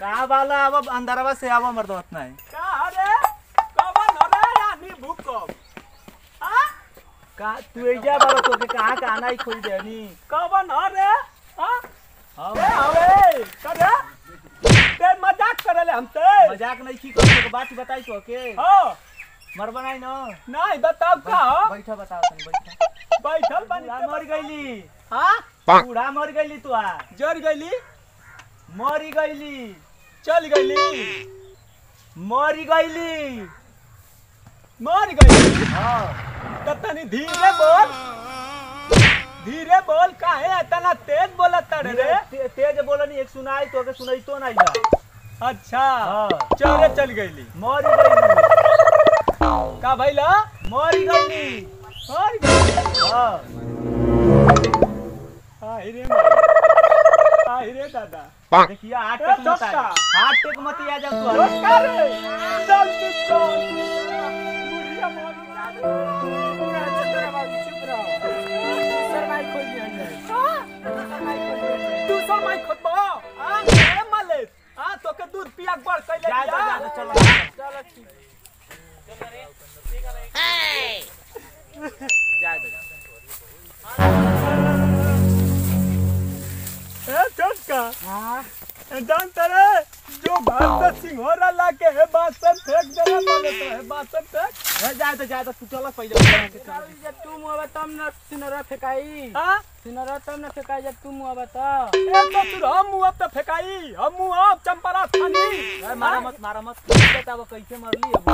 कहा वाला अब अंदरवा से आवा मर्द होत नहीं का रे कवन हो रे यानी भूख कब हां का तू एजा बाबा तो के कहा का नहीं खोल देनी कवन हो रे हां अबे अबे का रे ते मजाक करले हम ते मजाक नहीं की के बात बताई तो के हो मर बनाई न नहीं बताओ का हो बैठा बताओ तुम बैठा बैठल बनी मर गईली हां बूढ़ा मर गईली तू आ जर गईली मरी गईली चल गईली मरी गईली मर गईली हां ततनी धीरे बोल काहे इतना तेज बोलत रे तेज बोलनी एक सुनाई तो के सुनई तो नहीं जा अच्छा हां चल गईली मरी गईली का भइला मरी गईली हाय रे हाय रे दादा देखिए हार्ट अटैक मत आ हार्ट अटैक मत आ जा तू नमस्कार चल किसको बुढ़िया मारू दादा पूरा चतरा बाबू चुप रहो सर माइक खोल दे हां तू सर माइक खोल बा हां ए मालिक हां तो के दूध पिया के बढ़ कइले जा चल ठीक चल रे ए जाए ए चटका हां जानते रे जो भारत सिंह होरा लाके है बासन फेंक देला माने तो है बासन फेंक ए जाए तो चल पहिले जब तू मुवा तब न सिनरा फेकाई हां सिनरा तब न फेकाई जब तू मुवा त ए तो तू हम मुवा त फेकाई हम मुवा चंपरा थानी मारा मत बताओ कैसे मरली अब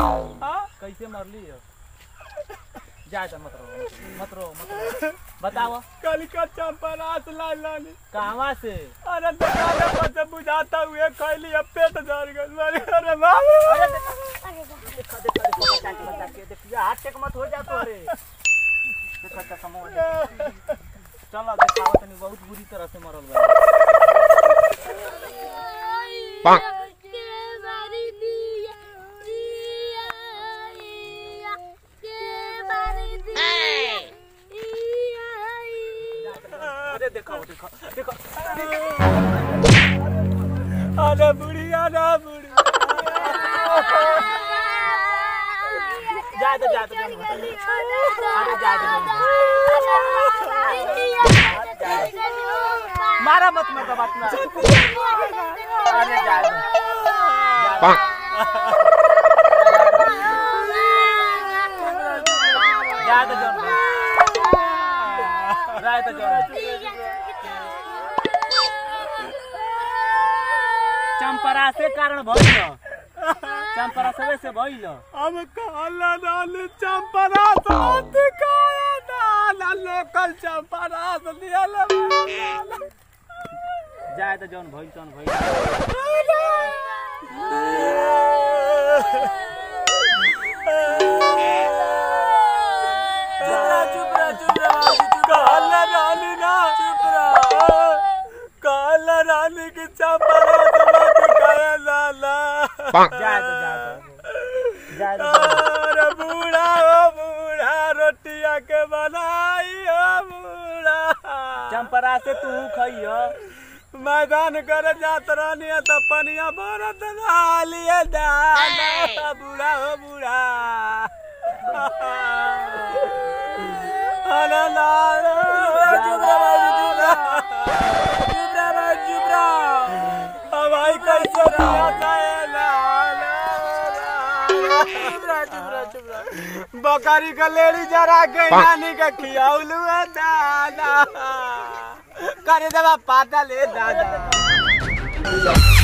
हां कैसे मरली जाए मत रो बताओ कलिका चंपरात लानी कहां से अरे दादा पता बुझाता हुए खैली अब पेट जर गई अरे बाबू अरे देख हाथ टेक मत हो जा तो रे देखत समझ चलो देखाओ तनी बहुत बुरी तरह से मरल बा देखो आना बुढ़िया ना बुढ़िया जा तो अरे जा मारा मत मत बात ना अरे जा चंपरा से कारण भइल चंपरा से वैसे भइल हम कहला नाले चंपरा साथ काया नाला लोकल चंपरा दियल जाए तो जौन भइल तन भइल चुप रहा कहला नाले ना चुप रहा कहला नाले के चंपरा जाए तो बूढ़ा रोटिया के बनाई हो बूढ़ा चंपरा से तू खइयो मैदान करे जात रहनी तो पनिया भरत डालिए डाला बूढ़ा हो बूढ़ा बकरी का लेड़ी जरा के नानी का खियाउलू है दादा करे देवा पाता ले दादा।